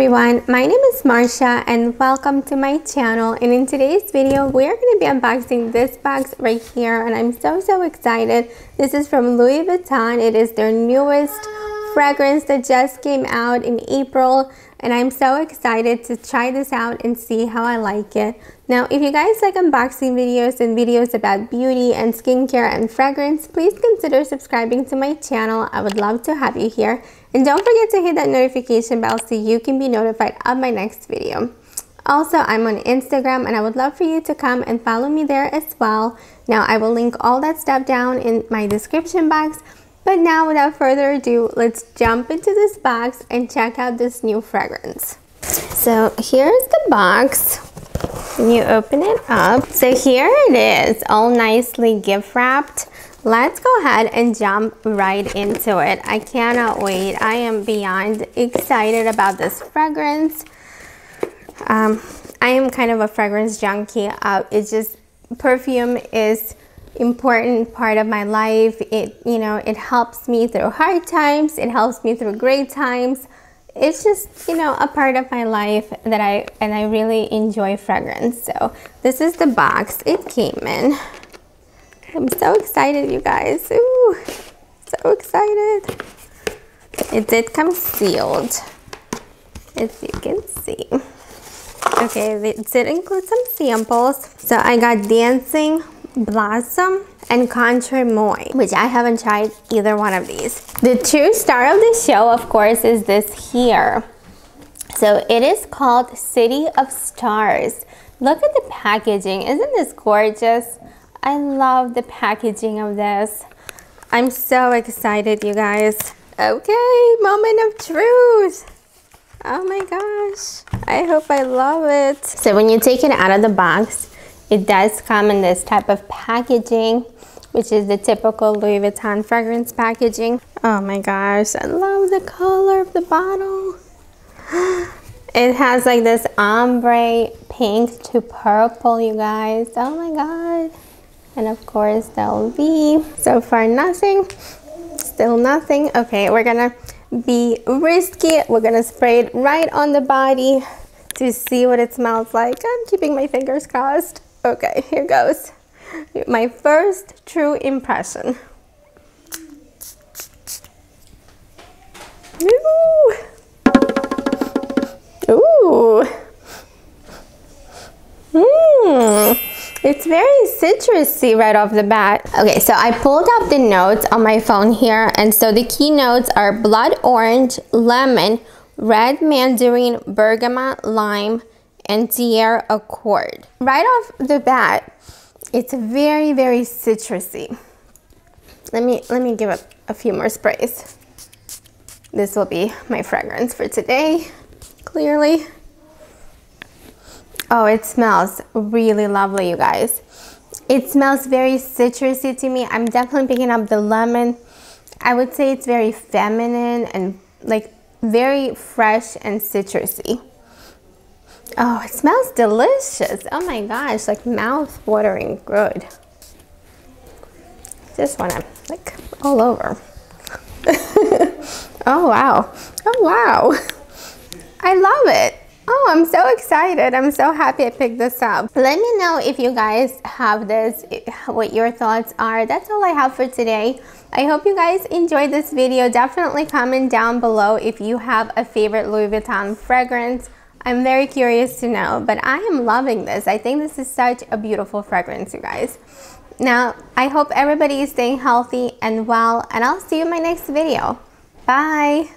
Everyone, my name is Marsha and welcome to my channel. And in today's video we're going to be unboxing this box right here, and I'm so excited. This is from Louis Vuitton. It is their newest fragrance that just came out in April, and I'm so excited to try this out and see how I like it. Now if you guys like unboxing videos and videos about beauty and skincare and fragrance, please consider subscribing to my channel. I would love to have you here. And don't forget to hit that notification bell so you can be notified of my next video. Also, I'm on Instagram and I would love for you to come and follow me there as well. Now, I will link all that stuff down in my description box. But now, without further ado, let's jump into this box and check out this new fragrance. So here's the box. You open it up. So here it is, all nicely gift wrapped. Let's go ahead and jump right into it. I cannot wait. I am beyond excited about this fragrance. I am kind of a fragrance junkie. It's just, perfume is important part of my life. It helps me through hard times. It helps me through great times. It's just, a part of my life that I really enjoy fragrance. So this is the box it came in. I'm so excited, you guys. Ooh, so excited. It did come sealed, as you can see. Okay, it did include some samples. So I got Dancing Blossom and Contremoy, which I haven't tried either one of these. The true star of the show, of course, is this here. So it is called City of Stars. Look at the packaging. Isn't this gorgeous? I love the packaging of this. I'm so excited, you guys. Okay, moment of truth. Oh my gosh, I hope I love it. So when you take it out of the box, it does come in this type of packaging, which is the typical Louis Vuitton fragrance packaging. Oh my gosh, I love the color of the bottle. It has like this ombre pink to purple, you guys. Oh my god. And of course, that'll be so far nothing, still nothing. Okay, we're gonna be risky. We're gonna spray it right on the body to see what it smells like. I'm keeping my fingers crossed. Okay, here goes. My first true impression. Ooh. Ooh. Mmm. It's very citrusy right off the bat. Okay, so I pulled up the notes on my phone here, and so the key notes are blood orange, lemon, red mandarin, bergamot, lime, and Entier accord. Right off the bat, it's very citrusy. Let me give it a few more sprays. This will be my fragrance for today, clearly. Oh, it smells really lovely, you guys. It smells very citrusy to me. I'm definitely picking up the lemon. I would say it's very feminine and like very fresh and citrusy. Oh, it smells delicious. Oh my gosh, like mouth-watering good. Just wanna like all over. Oh wow. Oh wow. I love it. Oh, I'm so excited. I'm so happy I picked this up. Let me know if you guys have this, what your thoughts are. That's all I have for today. I hope you guys enjoyed this video. Definitely comment down below if you have a favorite Louis Vuitton fragrance. I'm very curious to know, but I am loving this. I think this is such a beautiful fragrance, you guys. Now, I hope everybody is staying healthy and well, and I'll see you in my next video. Bye!